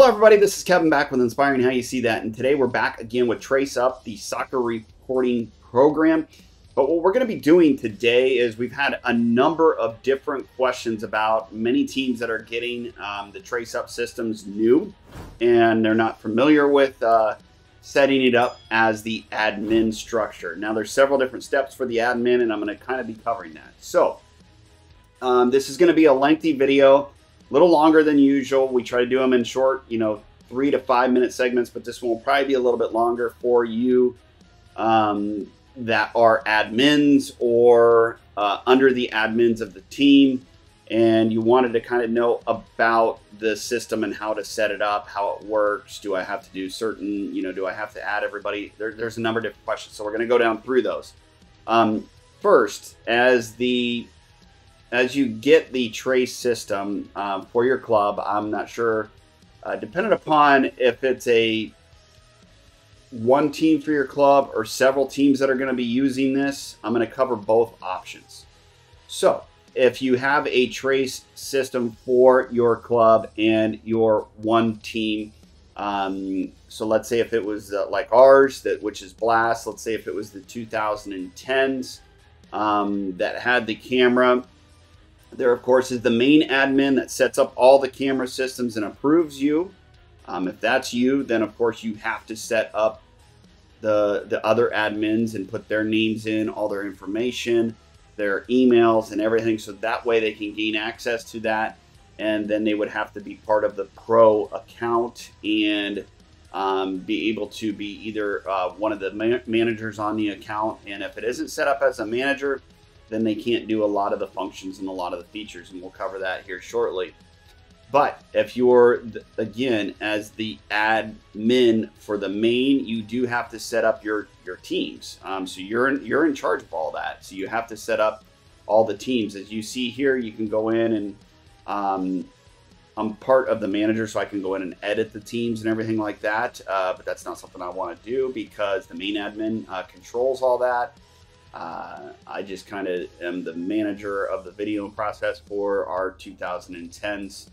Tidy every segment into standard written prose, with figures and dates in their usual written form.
Hello everybody, this is Kevin back with Inspiring How You See That, and today we're back again with Trace Up, the soccer reporting program. But what we're going to be doing today is we've had a number of different questions about many teams that are getting the Trace Up systems new, and they're not familiar with setting it up as the admin structure. Now there's several different steps for the admin, and I'm going to kind of be covering that. So this is going to be a lengthy video. A little longer than usual. We try to do them in short, 3 to 5 minute segments, but this one will probably be a little bit longer for you that are admins or under the admins of the team, and you wanted to kind of know about the system and how to set it up, how it works. Do I have to do certain, do I have to add everybody? There's a number of different questions, so we're going to go down through those. First, as you get the Trace system for your club, I'm not sure, depending upon if it's one team for your club or several teams that are going to be using this, I'm going to cover both options. So if you have a Trace system for your club and your one team, so let's say if it was like ours, which is BLAST, let's say if it was the 2010s that had the camera. There, of course, is the main admin that sets up all the camera systems and approves you. If that's you, then, of course, you have to set up the other admins and put their names in, all their information, their emails and everything. So that way they can gain access to that. And then they would have to be part of the pro account and be able to be either one of the managers on the account. And if it isn't set up as a manager, then they can't do a lot of the functions and a lot of the features, and we'll cover that here shortly. But if you're, again, as the admin for the main, you do have to set up your teams. So you're in charge of all that. So you have to set up all the teams. As you see here, you can go in and I'm part of the manager, so I can go in and edit the teams and everything like that. But that's not something I want to do because the main admin controls all that. I just kind of am the manager of the video process for our 2010s,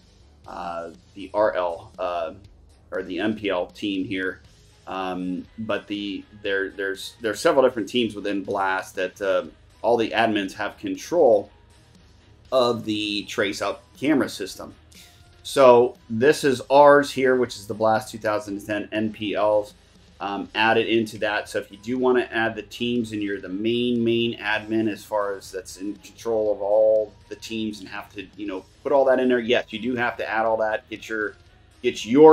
the RL or the NPL team here. But there's several different teams within BLAST that all the admins have control of the Trace Up camera system. So this is ours here, which is the BLAST 2010 NPLs. Added into that. So if you do want to add the teams and you're the main admin as far as that's in control of all the teams and have to, put all that in there. Yes, you do have to add all that. Get your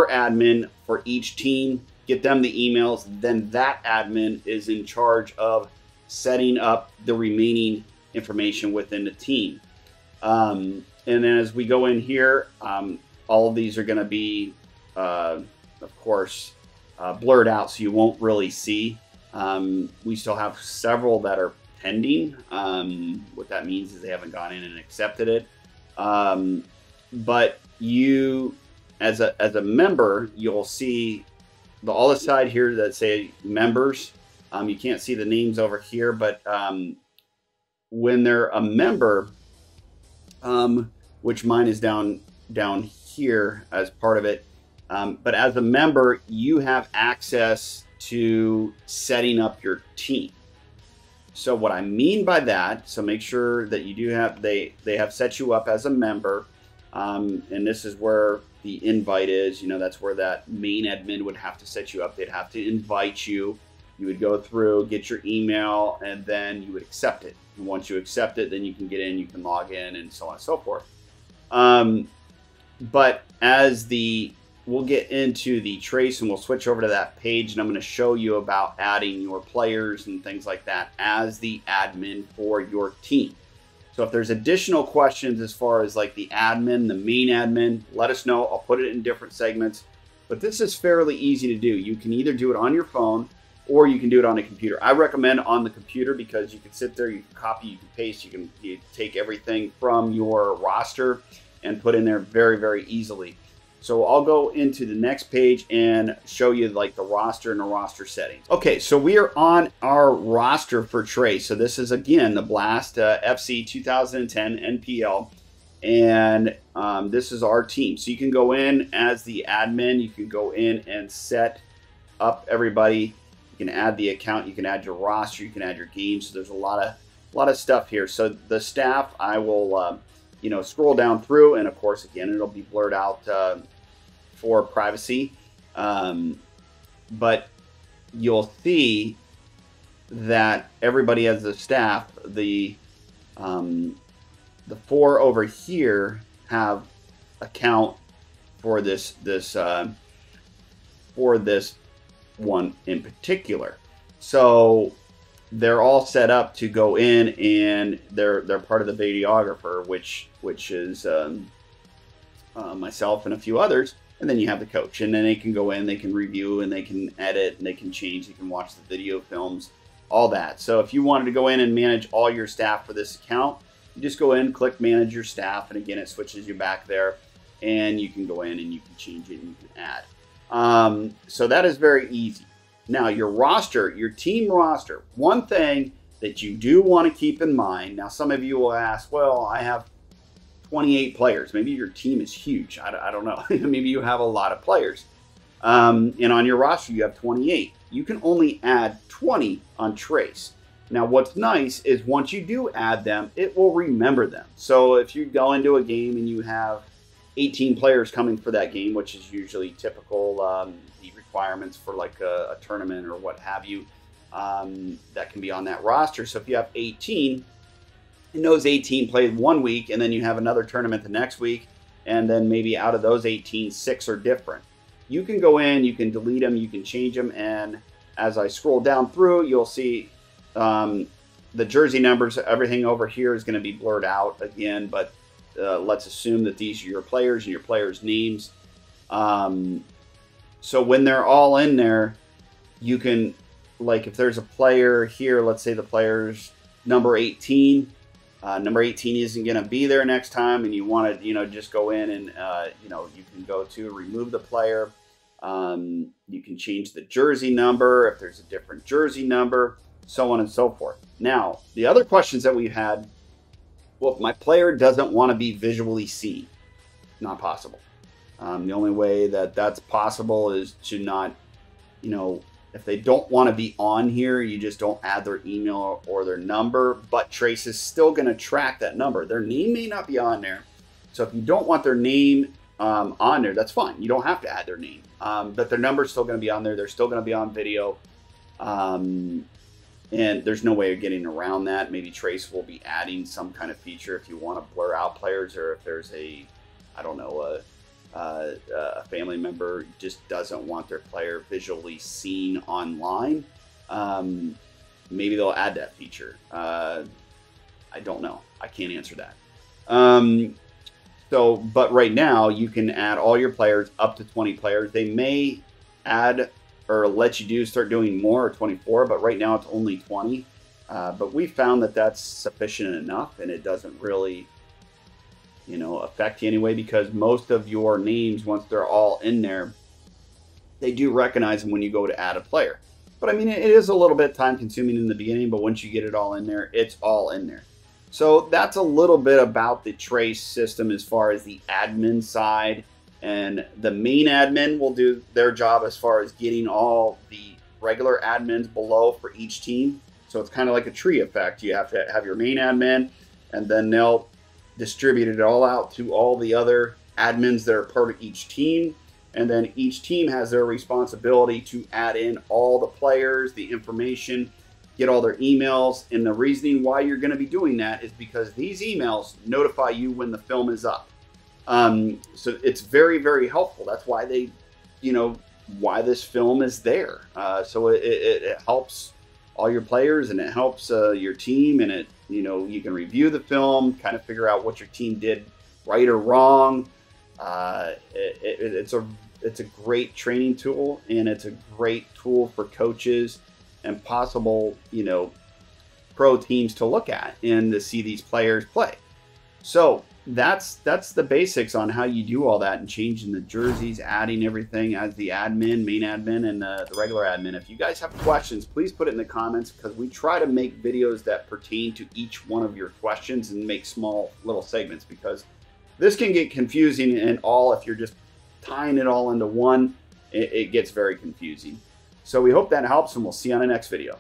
admin for each team, get them the emails. Then that admin is in charge of setting up the remaining information within the team. And then as we go in here, all of these are going to be, of course, blurred out, so you won't really see. We still have several that are pending. What that means is they haven't gone in and accepted it. But you, as a member, you'll see all the side here that say members. You can't see the names over here, but when they're a member, which mine is down here as part of it. But as a member, you have access to setting up your team. So what I mean by that, so make sure that you do have, they have set you up as a member. And this is where the invite is, that's where that main admin would have to set you up. They'd have to invite you. You would go through, get your email, and then you would accept it. And once you accept it, then you can get in, you can log in, and so on and so forth. But we'll get into the Trace and we'll switch over to that page, and I'm going to show you about adding your players and things like that as the admin for your team. So if there's additional questions as far as like the admin, the main admin, let us know. I'll put it in different segments, but this is fairly easy to do. You can either do it on your phone or you can do it on a computer. I recommend on the computer because you can sit there, you can copy, you can paste, you take everything from your roster and put in there very, very easily. So I'll go into the next page and show you like the roster and the roster settings. Okay, so we are on our roster for Trace. So this is, again, the BLAST FC 2010 NPL. And this is our team. So you can go in as the admin, you can go in and set up everybody. You can add the account, you can add your roster, you can add your games. So there's a lot of stuff here. So the staff, I will you know, scroll down through, and of course, again, it'll be blurred out for privacy. But you'll see that everybody has the staff. The four over here have account for this one in particular. So they're all set up to go in, and they're part of the videographer, which is myself and a few others. And then you have the coach, and then they can go in, they can review, and they can edit, and they can change, they can watch the video films, all that. So if you wanted to go in and manage all your staff for this account, you just go in, click manage your staff, and again, it switches you back there, and you can go in and you can change it and you can add. So that is very easy. Now your roster, your team roster, one thing that you do want to keep in mind. Now some of you will ask, well, I have 28 players. Maybe your team is huge. I don't know. Maybe you have a lot of players. And on your roster, you have 28. You can only add 20 on Trace. Now, what's nice is once you do add them, it will remember them. So if you go into a game and you have 18 players coming for that game, which is usually typical, the requirements for like a tournament or what have you, that can be on that roster. So if you have 18, and those 18 played one week, and then you have another tournament the next week, and then maybe out of those 18, 6 are different. You can go in, you can delete them, you can change them, and as I scroll down through, you'll see the jersey numbers. Everything over here is going to be blurred out again, but let's assume that these are your players and your players' names. So when they're all in there, you can, like, if there's a player here, let's say the player's number 18. Number 18 isn't going to be there next time, and you want to, you know, just go in and, you know, you can go to remove the player. You can change the jersey number if there's a different jersey number, so on and so forth. Now, the other questions that we had, well, if my player doesn't want to be visually seen, not possible. The only way that that's possible is to not, you know, if they don't want to be on here, you just don't add their email or their number, but Trace is still going to track that number. Their name may not be on there. So if you don't want their name on there, that's fine. You don't have to add their name, but their number's still going to be on there. They're still going to be on video. And there's no way of getting around that. Maybe Trace will be adding some kind of feature if you want to blur out players, or if there's a, I don't know, a family member just doesn't want their player visually seen online. Maybe they'll add that feature. I don't know. I can't answer that. So, but right now you can add all your players up to 20 players. They may add or let you start doing more, or 24, but right now it's only 20. But we found that that's sufficient enough, and it doesn't really, you know, affect you anyway, because most of your names, once they're all in there, they do recognize them when you go to add a player. But I mean, it is a little bit time consuming in the beginning, but once you get it all in there, it's all in there. So that's a little bit about the Trace system as far as the admin side. And the main admin will do their job as far as getting all the regular admins below for each team. So it's kind of like a tree effect. You have to have your main admin, and then they'll distribute it all out to all the other admins that are part of each team. And then each team has their responsibility to add in all the players, the information, get all their emails. And the reasoning why you're going to be doing that is because these emails notify you when the film is up. So it's very, very helpful. That's why they, you know, why this film is there. So it helps all your players, and it helps your team, and it, you know, you can review the film, kind of figure out what your team did right or wrong. It's a great training tool, and it's a great tool for coaches and possible, you know, pro teams to look at and to see these players play. So that's the basics on how you do all that, and changing the jerseys, adding everything as the admin, main admin, and the regular admin. If you guys have questions, please put it in the comments, because we try to make videos that pertain to each one of your questions and make small little segments, because This can get confusing and all. If you're just tying it all into one, it gets very confusing. So we hope that helps, and we'll see you on the next video.